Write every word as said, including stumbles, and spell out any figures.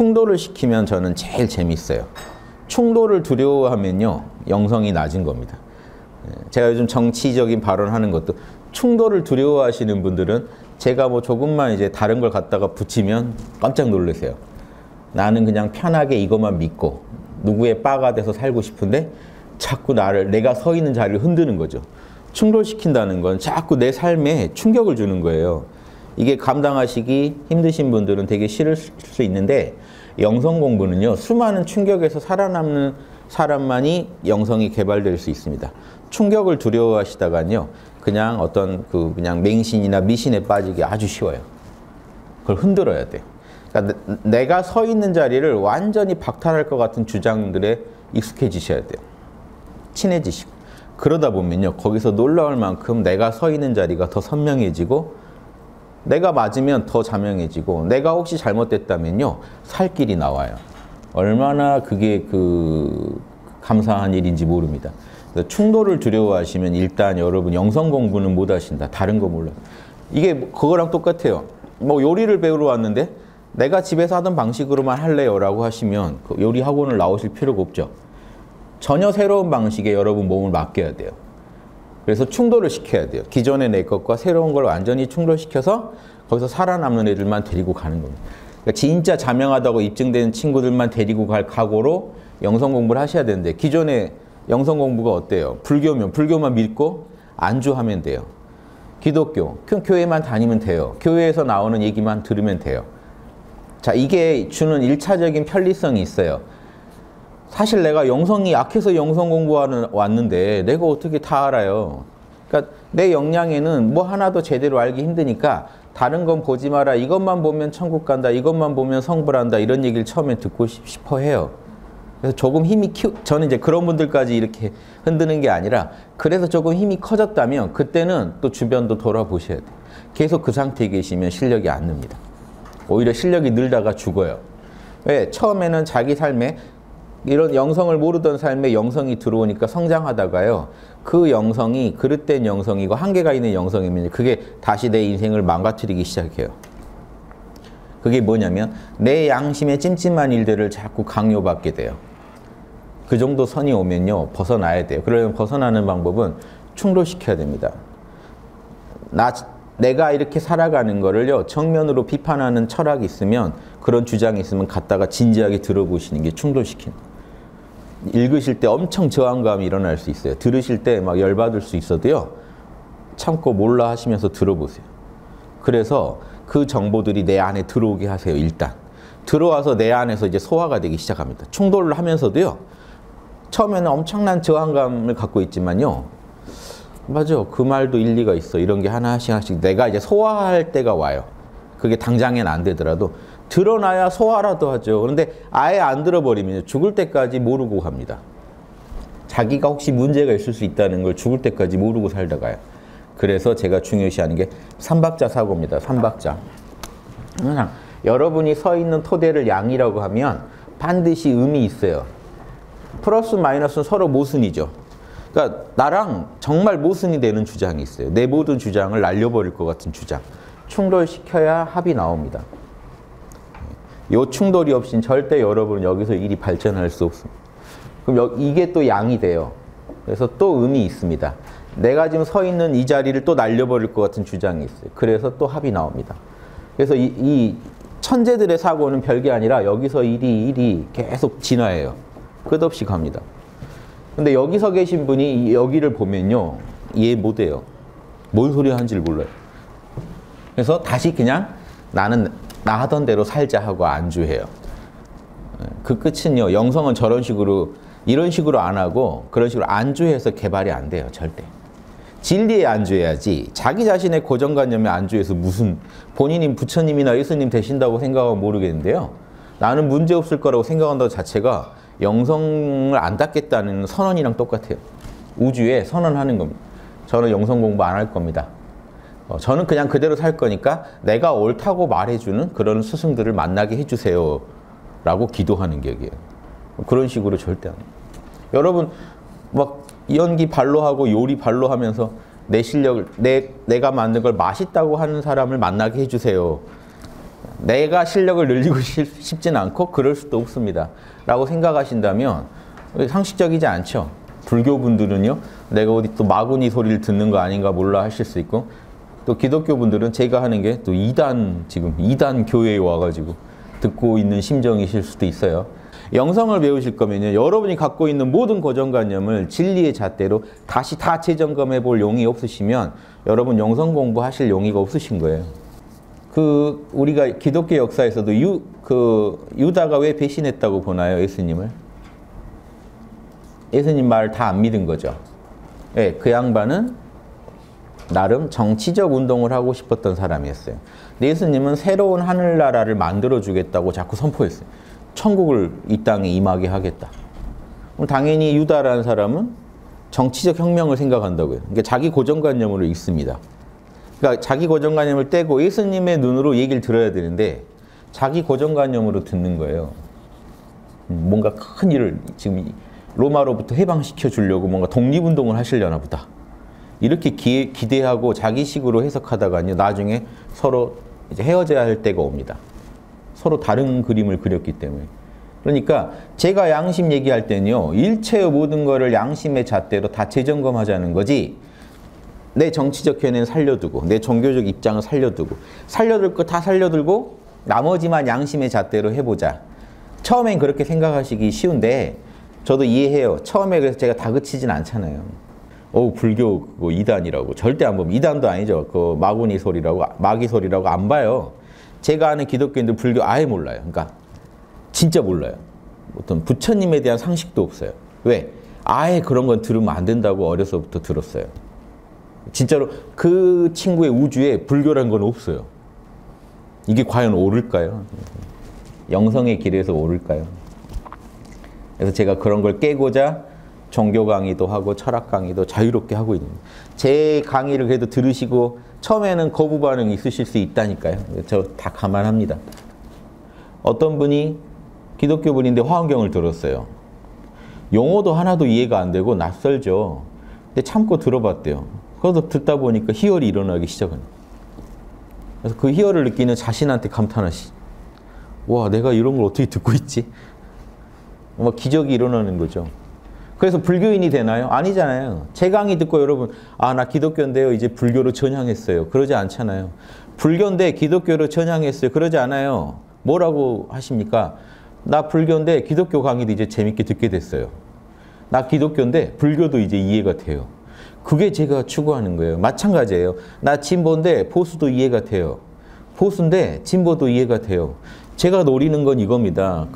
충돌을 시키면 저는 제일 재밌어요. 충돌을 두려워하면요, 영성이 낮은 겁니다. 제가 요즘 정치적인 발언하는 것도 충돌을 두려워하시는 분들은 제가 뭐 조금만 이제 다른 걸 갖다가 붙이면 깜짝 놀라세요. 나는 그냥 편하게 이것만 믿고 누구의 빠가 돼서 살고 싶은데 자꾸 나를, 내가 서 있는 자리를 흔드는 거죠. 충돌시킨다는 건 자꾸 내 삶에 충격을 주는 거예요. 이게 감당하시기 힘드신 분들은 되게 싫을 수 있는데 영성 공부는요, 수많은 충격에서 살아남는 사람만이 영성이 개발될 수 있습니다. 충격을 두려워하시다간요, 그냥 어떤 그 그냥 맹신이나 미신에 빠지기 아주 쉬워요. 그걸 흔들어야 돼요. 그러니까 내가 서 있는 자리를 완전히 박탈할 것 같은 주장들에 익숙해지셔야 돼요. 친해지시고. 그러다 보면요, 거기서 놀라울 만큼 내가 서 있는 자리가 더 선명해지고, 내가 맞으면 더 자명해지고, 내가 혹시 잘못됐다면요, 살 길이 나와요. 얼마나 그게 그 감사한 일인지 모릅니다. 충돌을 두려워하시면 일단 여러분 영성 공부는 못 하신다. 다른 거 몰라. 이게 그거랑 똑같아요. 뭐 요리를 배우러 왔는데 내가 집에서 하던 방식으로만 할래요 라고 하시면 그 요리 학원을 나오실 필요가 없죠. 전혀 새로운 방식에 여러분 몸을 맡겨야 돼요. 그래서 충돌을 시켜야 돼요. 기존의 내 것과 새로운 걸 완전히 충돌시켜서 거기서 살아남는 애들만 데리고 가는 겁니다. 그러니까 진짜 자명하다고 입증된 친구들만 데리고 갈 각오로 영성 공부를 하셔야 되는데, 기존의 영성 공부가 어때요? 불교면 불교만 믿고 안주하면 돼요. 기독교, 교회만 다니면 돼요. 교회에서 나오는 얘기만 들으면 돼요. 자, 이게 주는 일차적인 편리성이 있어요. 사실 내가 영성이 약해서 영성 공부하러 왔는데 내가 어떻게 다 알아요? 그러니까 내 역량에는 뭐 하나도 제대로 알기 힘드니까 다른 건 보지 마라. 이것만 보면 천국 간다. 이것만 보면 성불한다. 이런 얘기를 처음에 듣고 싶어 해요. 그래서 조금 힘이 키우... 저는 이제 그런 분들까지 이렇게 흔드는 게 아니라, 그래서 조금 힘이 커졌다면 그때는 또 주변도 돌아보셔야 돼요. 계속 그 상태에 계시면 실력이 안 늡니다. 오히려 실력이 늘다가 죽어요. 왜? 처음에는 자기 삶에 이런 영성을 모르던 삶에 영성이 들어오니까 성장하다가요, 그 영성이 그릇된 영성이고 한계가 있는 영성이면 그게 다시 내 인생을 망가뜨리기 시작해요. 그게 뭐냐면 내 양심의 찜찜한 일들을 자꾸 강요받게 돼요. 그 정도 선이 오면요, 벗어나야 돼요. 그러면 벗어나는 방법은 충돌시켜야 됩니다. 나, 내가 이렇게 살아가는 거를요, 정면으로 비판하는 철학이 있으면, 그런 주장이 있으면 갖다가 진지하게 들어보시는 게 충돌시키는 거예요. 읽으실 때 엄청 저항감이 일어날 수 있어요. 들으실 때 막 열받을 수 있어도요, 참고 몰라 하시면서 들어보세요. 그래서 그 정보들이 내 안에 들어오게 하세요. 일단 들어와서 내 안에서 이제 소화가 되기 시작합니다. 충돌을 하면서도요, 처음에는 엄청난 저항감을 갖고 있지만요, 맞아, 그 말도 일리가 있어, 이런 게 하나씩 하나씩 내가 이제 소화할 때가 와요. 그게 당장엔 안 되더라도 드러나야 소화라도 하죠. 그런데 아예 안 들어버리면 죽을 때까지 모르고 갑니다. 자기가 혹시 문제가 있을 수 있다는 걸 죽을 때까지 모르고 살다가요. 그래서 제가 중요시하는 게 삼박자 사고입니다. 삼박자. 항상 여러분이 서 있는 토대를 양이라고 하면 반드시 음이 있어요. 플러스 마이너스는 서로 모순이죠. 그러니까 나랑 정말 모순이 되는 주장이 있어요. 내 모든 주장을 날려버릴 것 같은 주장. 충돌시켜야 합이 나옵니다. 이 충돌이 없인 절대 여러분은 여기서 일이 발전할 수 없습니다. 그럼 여, 이게 또 양이 돼요. 그래서 또 음이 있습니다. 내가 지금 서 있는 이 자리를 또 날려버릴 것 같은 주장이 있어요. 그래서 또 합이 나옵니다. 그래서 이, 이 천재들의 사고는 별게 아니라 여기서 일이 일이 계속 진화해요. 끝없이 갑니다. 근데 여기서 계신 분이 여기를 보면요, 얘 못해요. 뭔 소리 하는지 몰라요. 그래서 다시 그냥 나는 나 하던 대로 살자 하고 안주해요. 그 끝은요, 영성은 저런 식으로, 이런 식으로 안 하고 그런 식으로 안주해서 개발이 안 돼요. 절대. 진리에 안주해야지, 자기 자신의 고정관념에 안주해서 무슨 본인이 부처님이나 예수님 되신다고 생각하면 모르겠는데요, 나는 문제없을 거라고 생각한다는 자체가 영성을 안 닦겠다는 선언이랑 똑같아요. 우주에 선언하는 겁니다. 저는 영성 공부 안 할 겁니다. 어, 저는 그냥 그대로 살 거니까 내가 옳다고 말해주는 그런 스승들을 만나게 해주세요 라고 기도하는 격이에요. 그런 식으로 절대 안 해요. 여러분 막 연기 발로 하고 요리 발로 하면서 내 실력을, 내, 내가 만든 걸 맛있다고 하는 사람을 만나게 해주세요. 내가 실력을 늘리고 싶진 않고 그럴 수도 없습니다 라고 생각하신다면 상식적이지 않죠. 불교분들은요, 내가 어디 또 마구니 소리를 듣는 거 아닌가 몰라 하실 수 있고, 또 기독교분들은 제가 하는 게 또 이단, 지금 이단 교회에 와가지고 듣고 있는 심정이실 수도 있어요. 영성을 배우실 거면요, 여러분이 갖고 있는 모든 고정관념을 진리의 잣대로 다시 다 재점검해 볼 용이 없으시면 여러분 영성 공부하실 용의가 없으신 거예요. 그 우리가 기독교 역사에서도 유, 그 유다가 왜 배신했다고 보나요? 예수님을? 예수님 말 다 안 믿은 거죠. 예, 그 양반은 나름 정치적 운동을 하고 싶었던 사람이었어요. 근데 예수님은 새로운 하늘나라를 만들어주겠다고 자꾸 선포했어요. 천국을 이 땅에 임하게 하겠다. 그럼 당연히 유다라는 사람은 정치적 혁명을 생각한다고요. 그러니까 자기 고정관념으로 읽습니다. 그러니까 자기 고정관념을 떼고 예수님의 눈으로 얘기를 들어야 되는데 자기 고정관념으로 듣는 거예요. 뭔가 큰 일을 지금 로마로부터 해방시켜 주려고 뭔가 독립운동을 하시려나 보다. 이렇게 기, 기대하고 자기식으로 해석하다가요, 나중에 서로 이제 헤어져야 할 때가 옵니다. 서로 다른 그림을 그렸기 때문에. 그러니까 제가 양심 얘기할 때는요, 일체의 모든 거를 양심의 잣대로 다 재점검하자는 거지, 내 정치적 견해는 살려두고 내 종교적 입장은 살려두고 살려둘 거 다 살려들고 나머지만 양심의 잣대로 해보자. 처음엔 그렇게 생각하시기 쉬운데 저도 이해해요. 처음에 그래서 제가 다그치진 않잖아요. 어 불교 그거 이단이라고 절대 안 보면, 이단도 아니죠. 그 마구니 소리라고 마귀 소리라고 안 봐요. 제가 아는 기독교인들 불교 아예 몰라요. 그러니까 진짜 몰라요. 어떤 부처님에 대한 상식도 없어요. 왜? 아예 그런 건 들으면 안 된다고 어려서부터 들었어요. 진짜로 그 친구의 우주에 불교라는 건 없어요. 이게 과연 옳을까요? 영성의 길에서 옳을까요? 그래서 제가 그런 걸 깨고자 종교 강의도 하고 철학 강의도 자유롭게 하고 있는 거예요. 제 강의를 그래도 들으시고 처음에는 거부 반응이 있으실 수 있다니까요. 저 다 감안합니다. 어떤 분이 기독교 분인데 화환경을 들었어요. 용어도 하나도 이해가 안 되고 낯설죠. 근데 참고 들어봤대요. 그래서 듣다 보니까 희열이 일어나기 시작합니다. 그래서 그 희열을 느끼는 자신한테 감탄하시. 와, 내가 이런 걸 어떻게 듣고 있지? 막 기적이 일어나는 거죠. 그래서 불교인이 되나요? 아니잖아요. 제 강의 듣고 여러분, 아, 나 기독교인데요, 이제 불교로 전향했어요. 그러지 않잖아요. 불교인데 기독교로 전향했어요. 그러지 않아요. 뭐라고 하십니까? 나 불교인데 기독교 강의도 이제 재밌게 듣게 됐어요. 나 기독교인데 불교도 이제 이해가 돼요. 그게 제가 추구하는 거예요. 마찬가지예요. 나 진보인데 보수도 이해가 돼요. 보수인데 진보도 이해가 돼요. 제가 노리는 건 이겁니다.